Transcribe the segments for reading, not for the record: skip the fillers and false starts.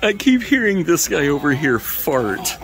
I keep hearing this guy over here fart.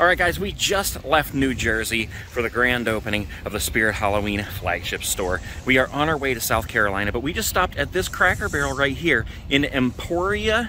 Alright guys, we just left New Jersey for the grand opening of the Spirit Halloween flagship store. We are on our way to South Carolina, but we just stopped at this Cracker Barrel right here in Emporia.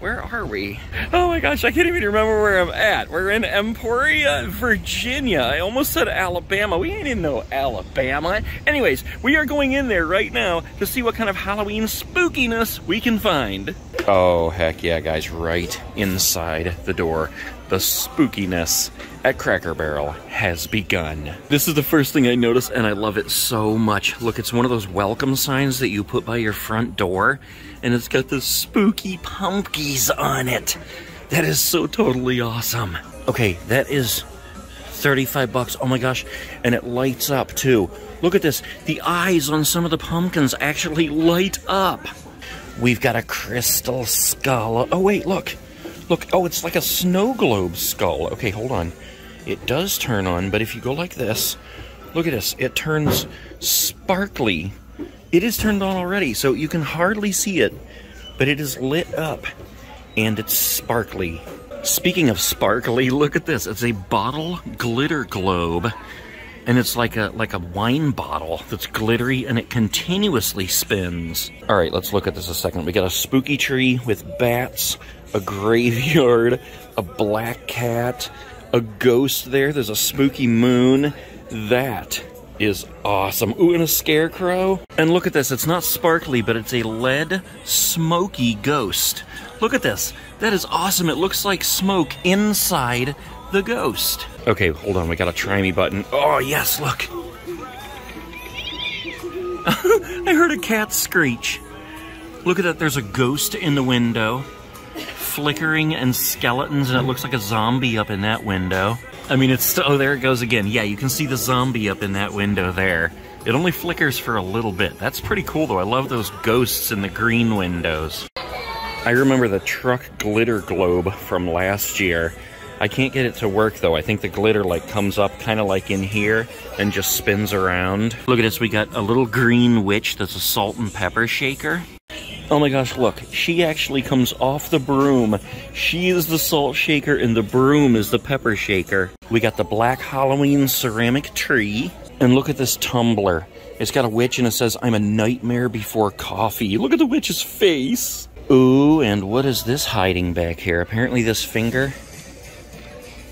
Where are we? Oh my gosh, I can't even remember where I'm at. We're in Emporia, Virginia. I almost said Alabama. We ain't in no Alabama. Anyways, we are going in there right now to see what kind of Halloween spookiness we can find. Oh, heck yeah, guys. Right inside the door. The spookiness at Cracker Barrel has begun. This is the first thing I notice, and I love it so much. Look, it's one of those welcome signs that you put by your front door, and it's got the spooky pumpkins on it. That is so totally awesome. Okay, that is $35. Oh my gosh, and it lights up too. Look at this. The eyes on some of the pumpkins actually light up. We've got a crystal skull. Oh wait, look. Look, oh, it's like a snow globe skull. Okay, hold on. It does turn on, but if you go like this, look at this. It turns sparkly. It is turned on already, so you can hardly see it, but it is lit up, and it's sparkly. Speaking of sparkly, look at this. It's a bottle glitter globe, and it's like a wine bottle that's glittery, and it continuously spins. All right, let's look at this a second. We got a spooky tree with bats, a graveyard, a black cat, a ghost there. There's a spooky moon. That is awesome. Ooh, and a scarecrow. And look at this. It's not sparkly, but it's a lead smoky ghost. Look at this. That is awesome. It looks like smoke inside the ghost. Okay, hold on. We got a try me button. Oh, yes, look. I heard a cat screech. Look at that. There's a ghost in the window. Flickering and skeletons, and it looks like a zombie up in that window. I mean, it's oh, there it goes again. Yeah, you can see the zombie up in that window there. It only flickers for a little bit. That's pretty cool, though. I love those ghosts in the green windows. I remember the truck glitter globe from last year. I can't get it to work, though. I think the glitter, like, comes up kind of like in here and just spins around. Look at this. We got a little green witch that's a salt and pepper shaker. Oh my gosh, look, she actually comes off the broom. She is the salt shaker and the broom is the pepper shaker. We got the black Halloween ceramic tree. And look at this tumbler. It's got a witch and it says, "I'm a nightmare before coffee." Look at the witch's face. Ooh, and what is this hiding back here? Apparently this finger.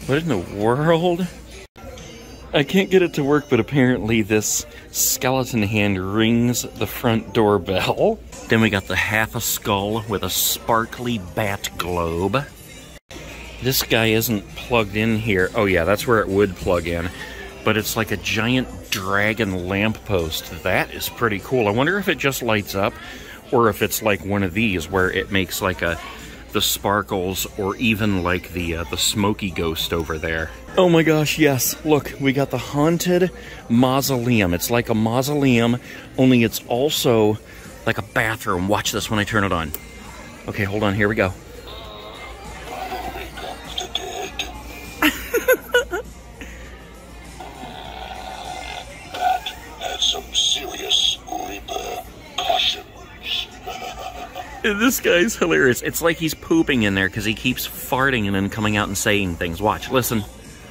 What in the world? I can't get it to work, but apparently this skeleton hand rings the front doorbell. Then we got the half a skull with a sparkly bat globe. This guy isn't plugged in here. Oh yeah, that's where it would plug in. But it's like a giant dragon lamppost. That is pretty cool. I wonder if it just lights up or if it's like one of these where it makes like the sparkles, or even like the smoky ghost over there. Oh my gosh, yes. Look, we got the haunted mausoleum. It's like a mausoleum, only it's also like a bathroom. Watch this when I turn it on. Okay, hold on, here we go. This guy's hilarious. It's like he's pooping in there because he keeps farting and then coming out and saying things. Watch, listen.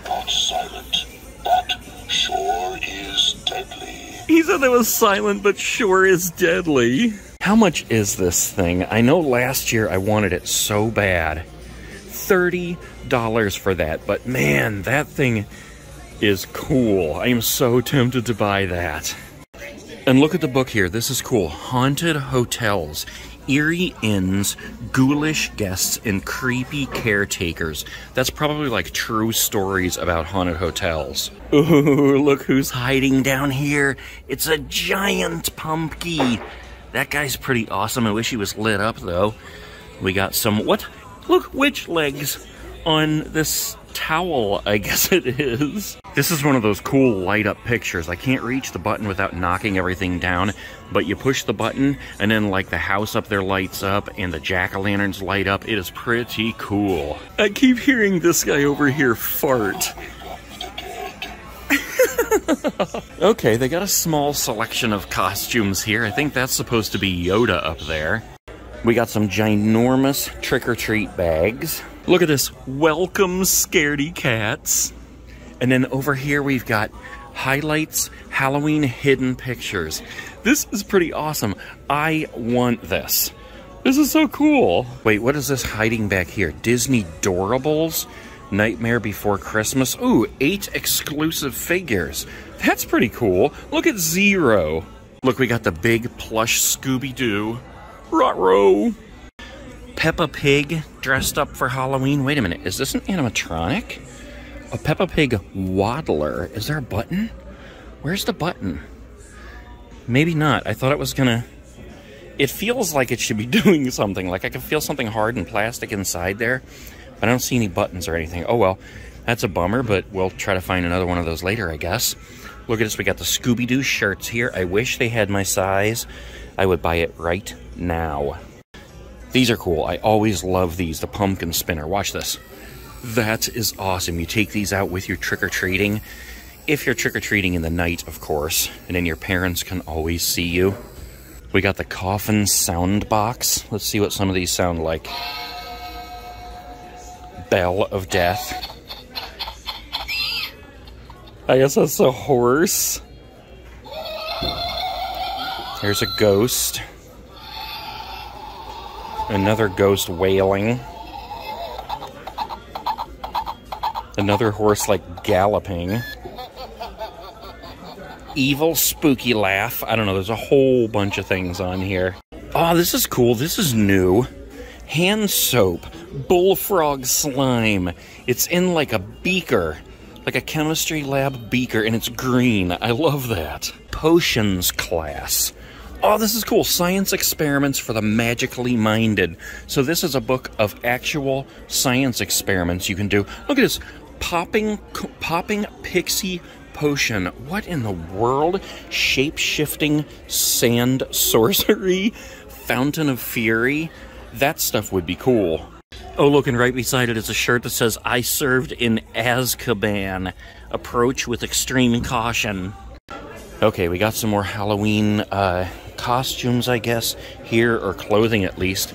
Not silent, but sure is deadly. He said that was silent, but sure is deadly. How much is this thing? I know last year I wanted it so bad. $30 for that, but man, that thing is cool. I am so tempted to buy that. And look at the book here. This is cool. Haunted hotels. Eerie inns, ghoulish guests, and creepy caretakers. That's probably like true stories about haunted hotels. Ooh, look who's hiding down here. It's a giant pumpkin. That guy's pretty awesome. I wish he was lit up, though. We got some, what? Look, witch legs on this towel, I guess it is. This is one of those cool light-up pictures. I can't reach the button without knocking everything down, but you push the button, and then, like, the house up there lights up, and the jack-o'-lanterns light up. It is pretty cool. I keep hearing this guy over here fart. Okay, they got a small selection of costumes here. I think that's supposed to be Yoda up there. We got some ginormous trick-or-treat bags. Look at this. Welcome, scaredy cats. And then over here we've got highlights, Halloween hidden pictures. This is pretty awesome. I want this. This is so cool. Wait, what is this hiding back here? Disney Doorables? Nightmare Before Christmas? Ooh, 8 exclusive figures. That's pretty cool. Look at Zero. Look, we got the big plush Scooby-Doo. Ruh-roh. Peppa Pig dressed up for Halloween. Wait a minute, is this an animatronic? A Peppa Pig waddler. Is there a button? Where's the button? Maybe not. I thought it was gonna... It feels like it should be doing something. Like I can feel something hard and plastic inside there, but I don't see any buttons or anything. Oh well, that's a bummer, but we'll try to find another one of those later, I guess. Look at this. We got the Scooby-Doo shirts here. I wish they had my size. I would buy it right now. These are cool. I always love these, the pumpkin spinner. Watch this. That is awesome. You take these out with your trick-or-treating. If you're trick-or-treating in the night, of course, and then your parents can always see you. We got the coffin sound box. Let's see what some of these sound like. Bell of Death. I guess that's a horse. There's a ghost. Another ghost wailing. Another horse, like, galloping. Evil spooky laugh. I don't know, there's a whole bunch of things on here. Oh, this is cool. This is new. Hand soap. Bullfrog slime. It's in, like, a beaker. Like a chemistry lab beaker, and it's green. I love that. Potions class. Oh, this is cool. Science experiments for the magically minded. So this is a book of actual science experiments you can do. Look at this. Popping pixie potion. What in the world? Shape-shifting sand sorcery. Fountain of Fury. That stuff would be cool. Oh, look, and right beside it is a shirt that says, I served in Azkaban. Approach with extreme caution. Okay, we got some more Halloween costumes, I guess, here, or clothing at least.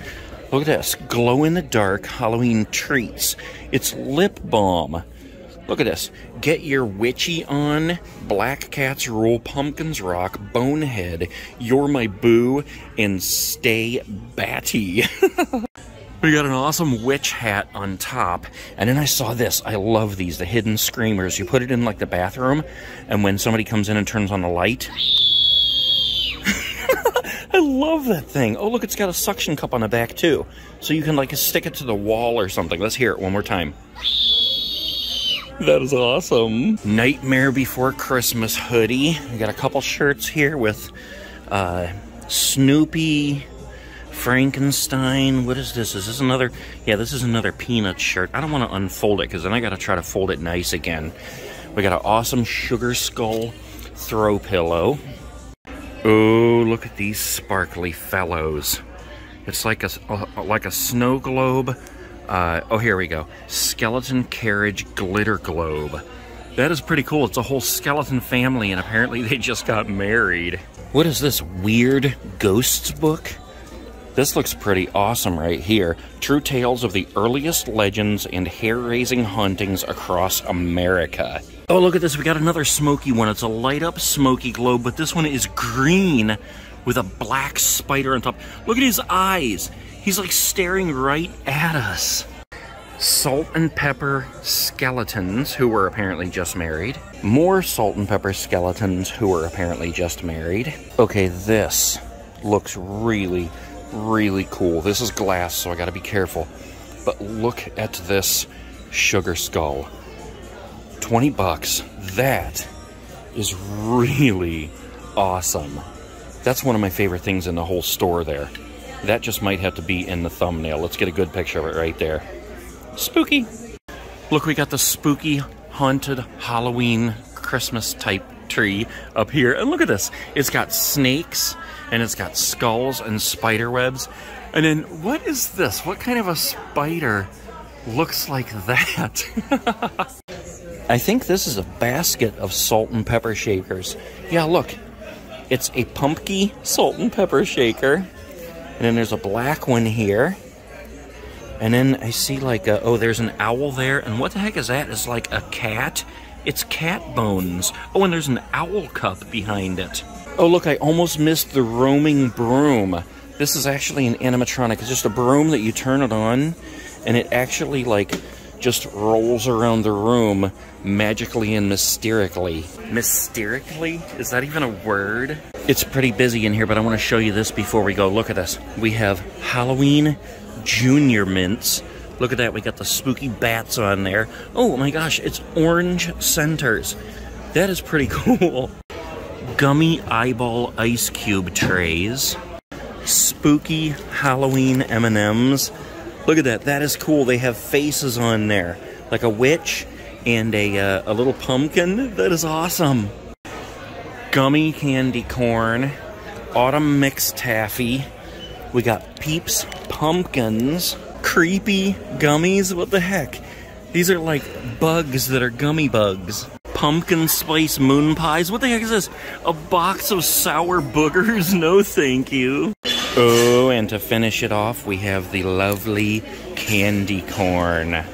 Look at this. Glow-in-the-dark Halloween treats. It's lip balm. Look at this. Get your witchy on. Black cats rule. Pumpkins rock. Bonehead. You're my boo. And stay batty. We got an awesome witch hat on top, and then I saw this. I love these, the hidden screamers. You put it in, like, the bathroom, and when somebody comes in and turns on the light... I love that thing. Oh, look, it's got a suction cup on the back, too. So you can, like, stick it to the wall or something. Let's hear it one more time. That is awesome. Nightmare Before Christmas hoodie. We got a couple shirts here with Snoopy... Frankenstein. What is this? Is this another? Yeah, this is another Peanuts shirt. I don't want to unfold it because then I got to try to fold it nice again. We got an awesome sugar skull throw pillow. Oh, look at these sparkly fellows. It's like a snow globe. Oh, here we go. Skeleton carriage glitter globe. That is pretty cool. It's a whole skeleton family, and apparently they just got married. What is this weird ghosts book? This looks pretty awesome right here. True tales of the earliest legends and hair-raising hauntings across America. Oh, look at this. We got another smoky one. It's a light-up smoky globe, but this one is green with a black spider on top. Look at his eyes. He's, like, staring right at us. Salt and pepper skeletons who were apparently just married. More salt and pepper skeletons who were apparently just married. Okay, this looks really cool. This is glass, so I gotta be careful. But look at this sugar skull. 20 bucks. That is really awesome. That's one of my favorite things in the whole store there. That just might have to be in the thumbnail. Let's get a good picture of it right there. Spooky. Look, we got the spooky, haunted Halloween Christmas type tree up here. And look at this. It's got snakes and it's got skulls and spider webs. And then what is this? What kind of a spider looks like that? I think this is a basket of salt and pepper shakers. Yeah, look. It's a pumpkin salt and pepper shaker. And then there's a black one here. And then I see like a, oh, there's an owl there. And what the heck is that? It's like a cat. It's cat bones. Oh, and there's an owl cup behind it. Oh, look, I almost missed the roaming broom. This is actually an animatronic. It's just a broom that you turn it on, and it actually like just rolls around the room magically and mysterically. Mysterically? Is that even a word? It's pretty busy in here, but I want to show you this before we go. Look at this. We have Halloween Junior Mints. Look at that, we got the spooky bats on there. Oh my gosh, it's orange centers. That is pretty cool. Gummy eyeball ice cube trays. Spooky Halloween M&Ms. Look at that, that is cool. They have faces on there. Like a witch and a little pumpkin. That is awesome. Gummy candy corn. Autumn mixed taffy. We got Peeps pumpkins. Creepy gummies, what the heck? These are like bugs that are gummy bugs. Pumpkin spice moon pies, what the heck is this? A box of sour boogers, no thank you. Oh, and to finish it off, we have the lovely candy corn.